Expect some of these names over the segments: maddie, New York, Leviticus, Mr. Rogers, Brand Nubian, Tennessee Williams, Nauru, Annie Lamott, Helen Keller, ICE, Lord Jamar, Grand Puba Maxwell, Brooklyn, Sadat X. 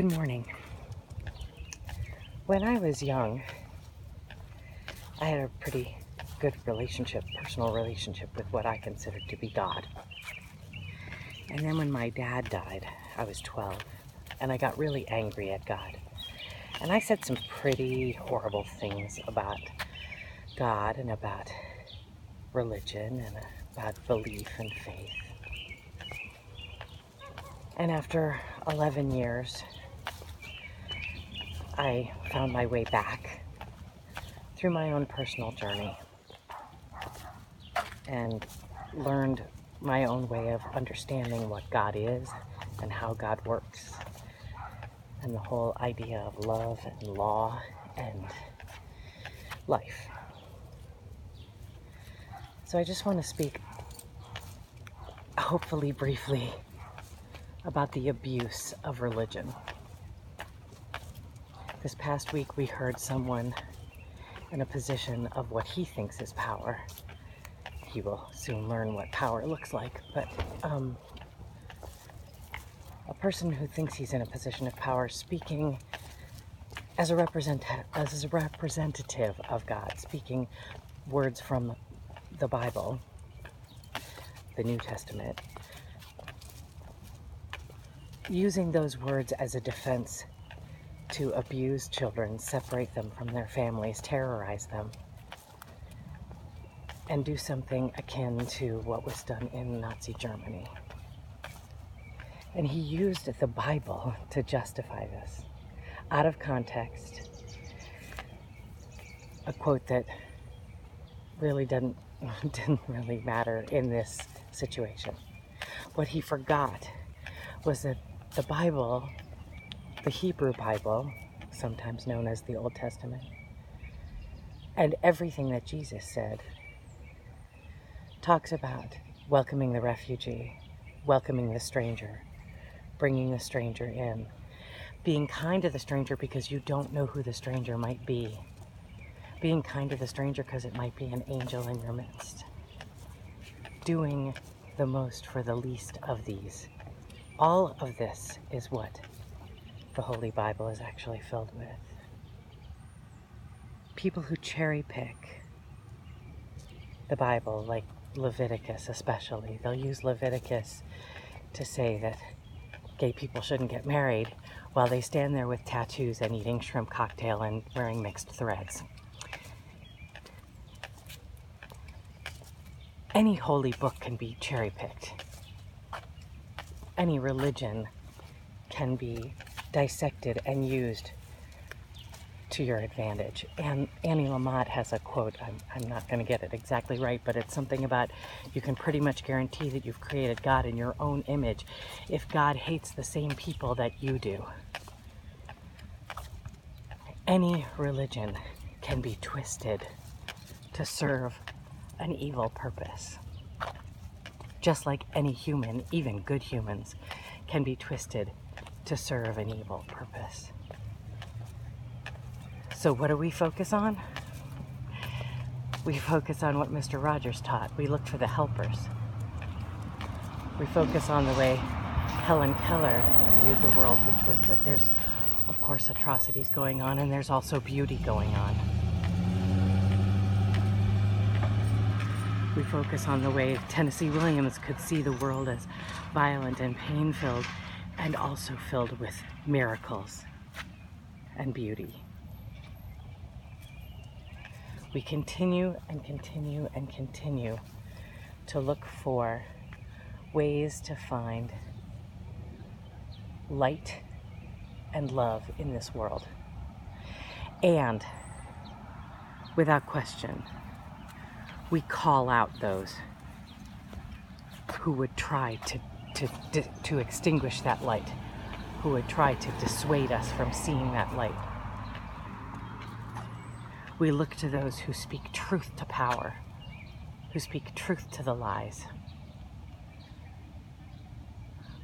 Good morning. When I was young, I had a pretty good relationship, personal relationship with what I considered to be God. And then when my dad died, I was 12, and I got really angry at God. And I said some pretty horrible things about God and about religion and about belief and faith. And after 11 years, I found my way back through my own personal journey and learned my own way of understanding what God is and how God works and the whole idea of love and law and life. So I just want to speak, hopefully briefly, about the abuse of religion. This past week we heard someone in a position of what he thinks is power. He will soon learn what power looks like, but a person who thinks he's in a position of power speaking as a representative of God, speaking words from the Bible, the New Testament, using those words as a defense to abuse children, separate them from their families, terrorize them, and do something akin to what was done in Nazi Germany. And he used the Bible to justify this. Out of context, a quote that really didn't really matter in this situation. What he forgot was that the Bible, the Hebrew Bible, sometimes known as the Old Testament, and everything that Jesus said, talks about welcoming the refugee, welcoming the stranger, bringing the stranger in, being kind to the stranger because you don't know who the stranger might be, being kind to the stranger because it might be an angel in your midst, doing the most for the least of these. All of this is what the Holy Bible is actually filled with. People who cherry pick the Bible, like Leviticus especially, they'll use Leviticus to say that gay people shouldn't get married while they stand there with tattoos and eating shrimp cocktail and wearing mixed threads. Any holy book can be cherry picked. Any religion can be dissected and used to your advantage. And Annie Lamott has a quote, I'm not going to get it exactly right, but it's something about you can pretty much guarantee that you've created God in your own image if God hates the same people that you do. Any religion can be twisted to serve an evil purpose. Just like any human, even good humans, can be twisted to serve an evil purpose. So what do we focus on? We focus on what Mr. Rogers taught. We look for the helpers. We focus on the way Helen Keller viewed the world, which was that there's, of course, atrocities going on, and there's also beauty going on. We focus on the way Tennessee Williams could see the world as violent and pain-filled, and also filled with miracles and beauty. We continue to look for ways to find light and love in this world. And without question, we call out those who would try to extinguish that light, who would try to dissuade us from seeing that light. We look to those who speak truth to power, who speak truth to the lies.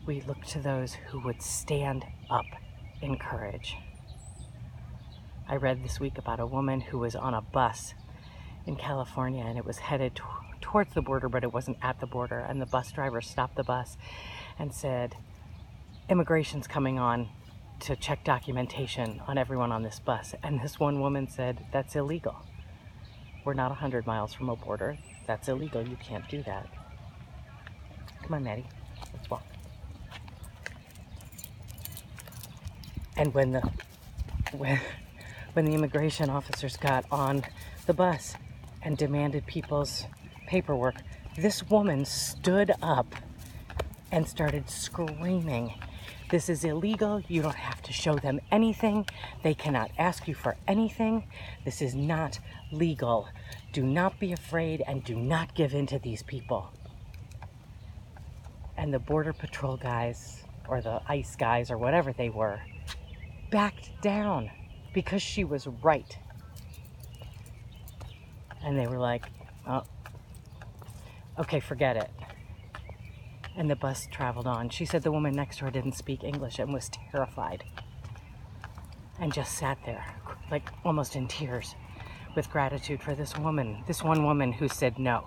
We look to those who would stand up in courage. I read this week about a woman who was on a bus in California, and it was headed towards the border, but it wasn't at the border, and the bus driver stopped the bus and said, "Immigration's coming on, to check documentation on everyone on this bus. And this one woman said, that's illegal. We're not 100 miles from a border. That's illegal. You can't do that. Come on, Maddie. Let's walk. And when the immigration officers got on the bus and demanded people's paperwork, this woman stood up and started screaming, this is illegal. You don't have to show them anything. They cannot ask you for anything. This is not legal. Do not be afraid and do not give in to these people. And the Border Patrol guys, or the ICE guys, or whatever they were, backed down because she was right. And they were like, oh, okay, forget it. And the bus traveled on. She said the woman next to her didn't speak English and was terrified and just sat there, like almost in tears, with gratitude for this woman, this one woman who said no.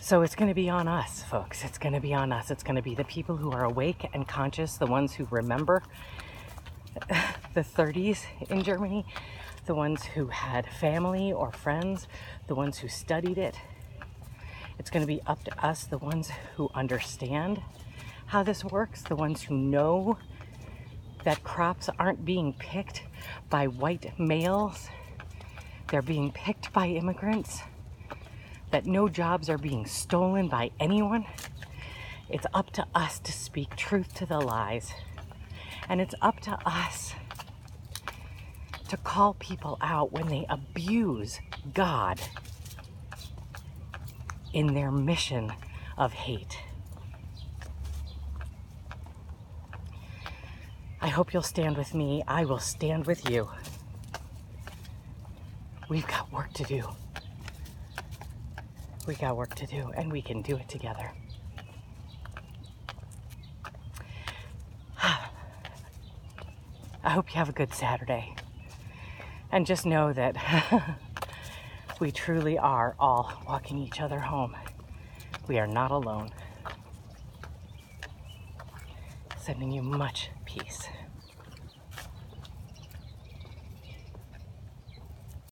So it's going to be on us, folks. It's going to be on us. It's going to be the people who are awake and conscious, the ones who remember the 30s in Germany, the ones who had family or friends, the ones who studied it. It's going to be up to us, the ones who understand how this works, the ones who know that crops aren't being picked by white males. They're being picked by immigrants. That no jobs are being stolen by anyone. It's up to us to speak truth to the lies. And it's up to us to call people out when they abuse God in their mission of hate. I hope you'll stand with me. I will stand with you. We've got work to do. We got work to do, and we can do it together. I hope you have a good Saturday. And just know that we truly are all walking each other home. We are not alone. Sending you much peace.